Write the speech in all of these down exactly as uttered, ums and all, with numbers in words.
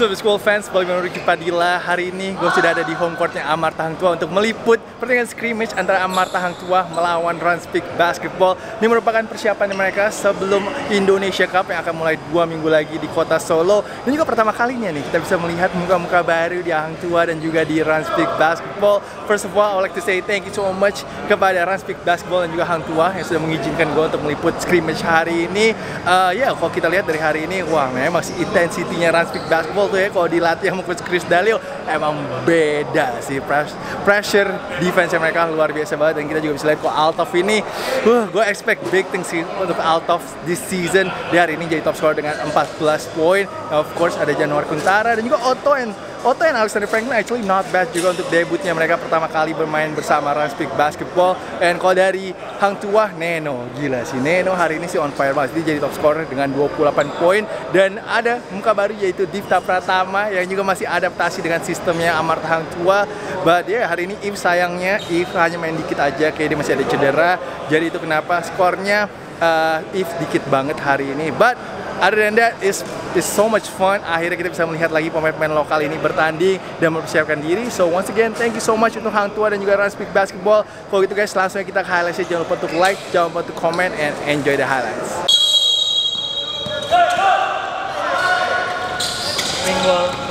So, Basketball fans, Paul Memon Rocky Padila. Hari ini gue sudah ada di home courtnya Amartha Hangtuah untuk meliput pertandingan scrimmage antara Amartha Hangtuah melawan RANS PIK Basketball. Ini merupakan persiapan mereka sebelum Indonesia Cup yang akan mulai dua minggu lagi di kota Solo. Dan juga pertama kalinya nih kita bisa melihat muka-muka baru di Hangtuah dan juga di RANS PIK Basketball. First of all, I would like to say thank you so much kepada RANS PIK Basketball dan juga Hangtuah yang sudah mengizinkan gue untuk meliput scrimmage hari ini. Uh, ya, yeah, kalau kita lihat dari hari ini, wah memang masih intensitinya RANS PIK Basketball tuh ya, kalau dilatih sama coach Chris D'Alio emang beda sih. Pressure defense mereka luar biasa banget, dan kita juga bisa lihat kok Althof ini, uh, gue expect big things sih untuk Althof this season. Dia hari ini jadi top scorer dengan empat belas poin. Of course ada Januar Kuntara dan juga Oto En Oh and Alexander Franklin, actually not bad juga untuk debutnya mereka pertama kali bermain bersama RANS PIK Basketball. Dan kalau dari Hangtuah, Neno, gila sih Neno hari ini sih on fire banget. Dia jadi top scorer dengan dua puluh delapan poin, dan ada muka baru yaitu Divta Pratama yang juga masih adaptasi dengan sistemnya Amartha Hangtuah. But ya yeah, hari ini If sayangnya If hanya main dikit aja, kayak dia masih ada cedera. Jadi itu kenapa skornya uh, If dikit banget hari ini. But other than that, it's It's so much fun. Akhirnya kita bisa melihat lagi pemain-pemain lokal ini bertanding dan mempersiapkan diri. So once again, thank you so much untuk Hangtuah dan juga RANS PIK Basketball. Kalau gitu guys, langsung kita ke highlights-nya. Jangan lupa untuk like, jangan lupa untuk comment, and enjoy the highlights. Bingo.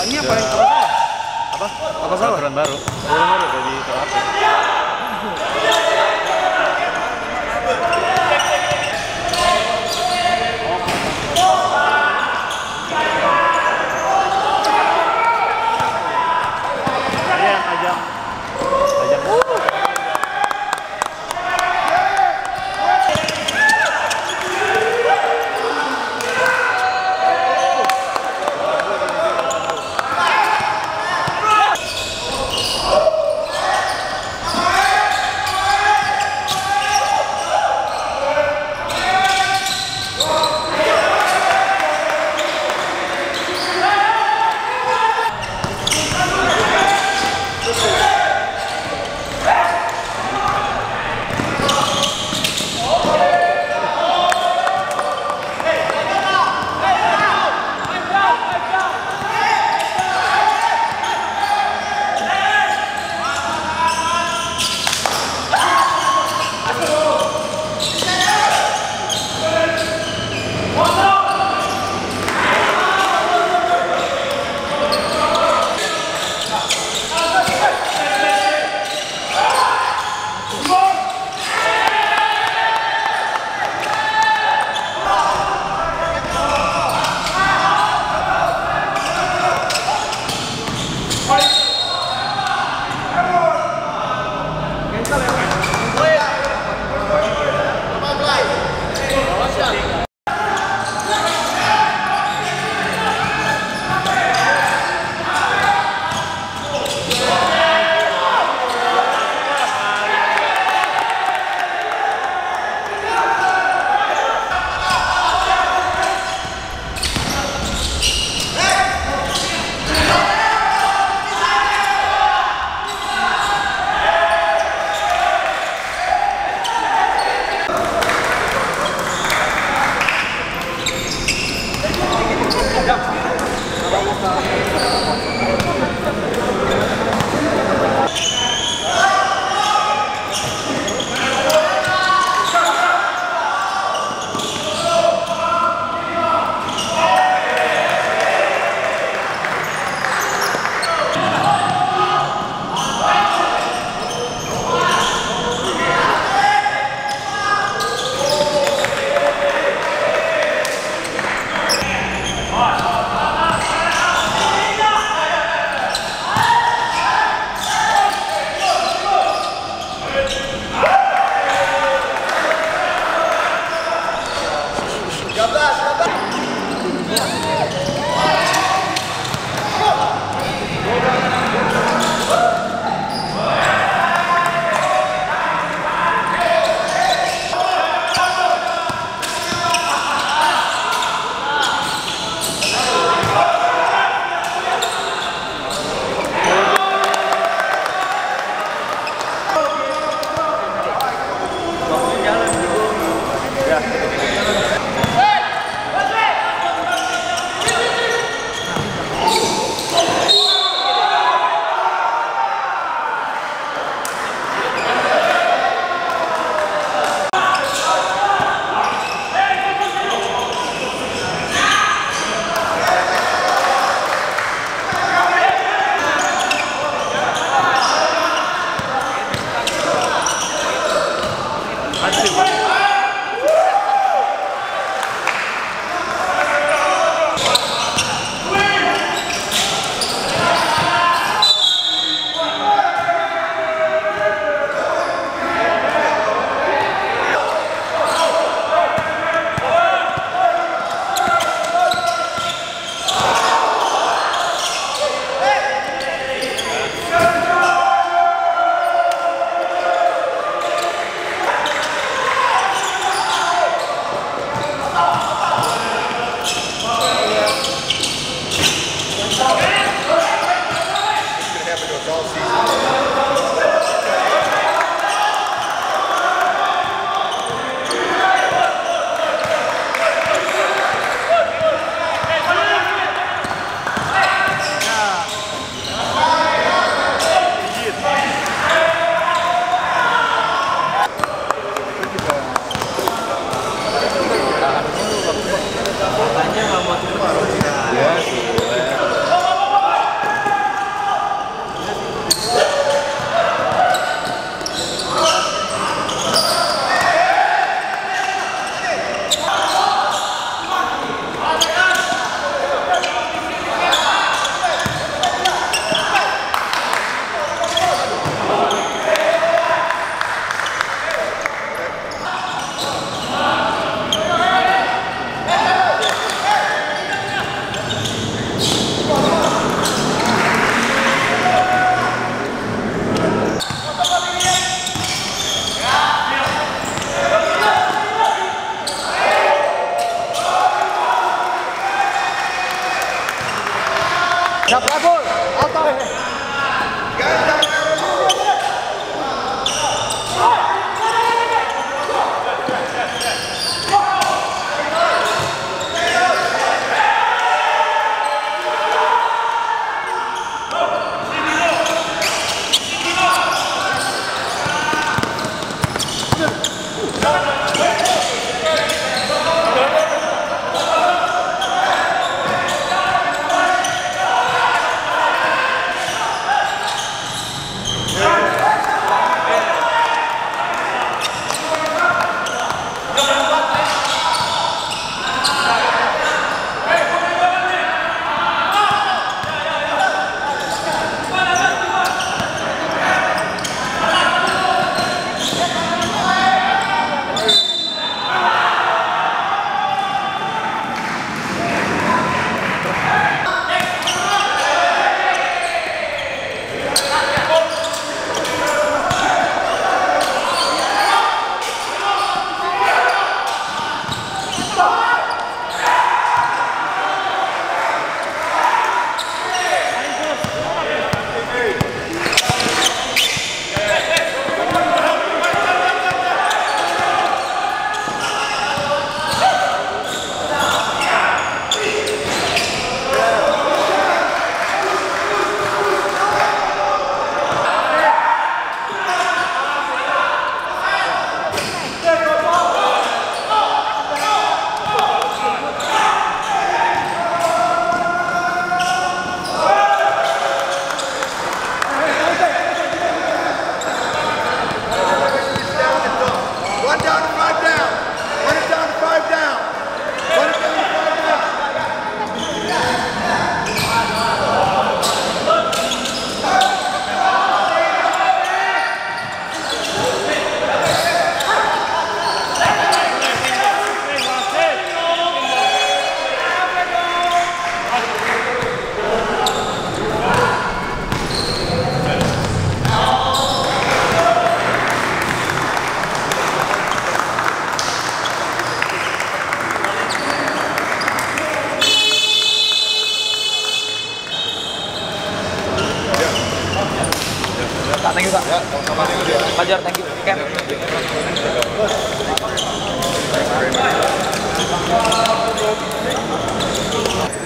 Ini apa yang salah? Apa? Apa salah? Aturan baru. Aturan baru dari T H P. Ajang, ajang, ajang. All right.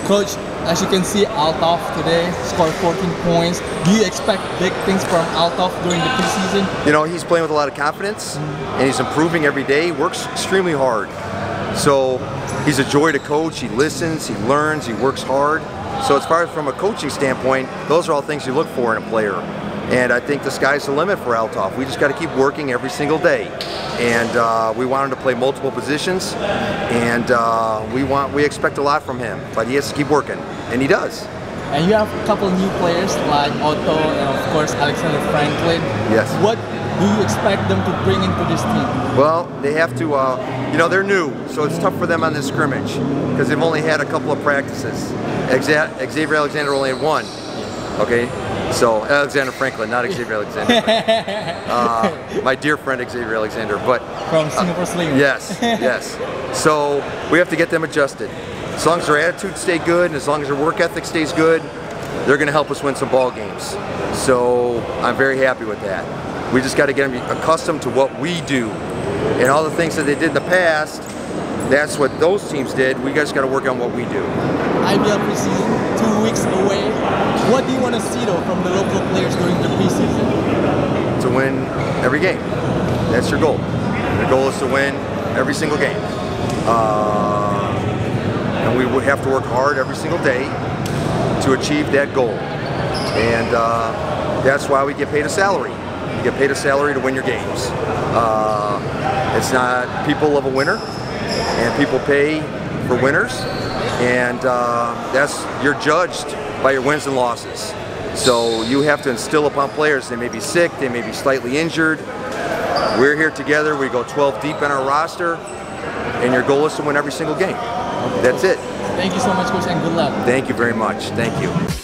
Coach, as you can see, Althof today scored fourteen points. Do you expect big things from Althof during the preseason? You know, he's playing with a lot of confidence, mm-hmm. and he's improving every day, works extremely hard. So he's a joy to coach, he listens, he learns, he works hard. So as far as from a coaching standpoint, those are all things you look for in a player. And I think the sky's the limit for Althof. We just got to keep working every single day. And uh, we want him to play multiple positions, and uh, we want we expect a lot from him. But he has to keep working, and he does. And you have a couple of new players like Oto and of course Alexander Franklin. Yes. What do you expect them to bring into this team? Well, they have to, uh, you know, they're new, so it's tough for them on this scrimmage because they've only had a couple of practices. Xavier Alexander only had one. Okay, so Alexander Franklin, not Xavier Alexander. uh, my dear friend Xavier Alexander, but from Singapore uh, Sling. Yes, yes. So we have to get them adjusted. As long as their attitude stays good and as long as their work ethic stays good, they're going to help us win some ball games. So I'm very happy with that. We just got to get them accustomed to what we do and all the things that they did in the past. That's what those teams did. We guys got to work on what we do. I B L preseason, two weeks away. What do you want to see though from the local players during the preseason? To win every game. That's your goal. The goal is to win every single game. Uh, and we would have to work hard every single day to achieve that goal. And uh, that's why we get paid a salary. You get paid a salary to win your games. Uh, it's not, people love a winner. And people pay for winners, and uh, that's, you're judged by your wins and losses. So you have to instill upon players, they may be sick, they may be slightly injured. We're here together, we go twelve deep in our roster, and your goal is to win every single game. That's it. Thank you so much, Coach, and good luck. Thank you very much. Thank you.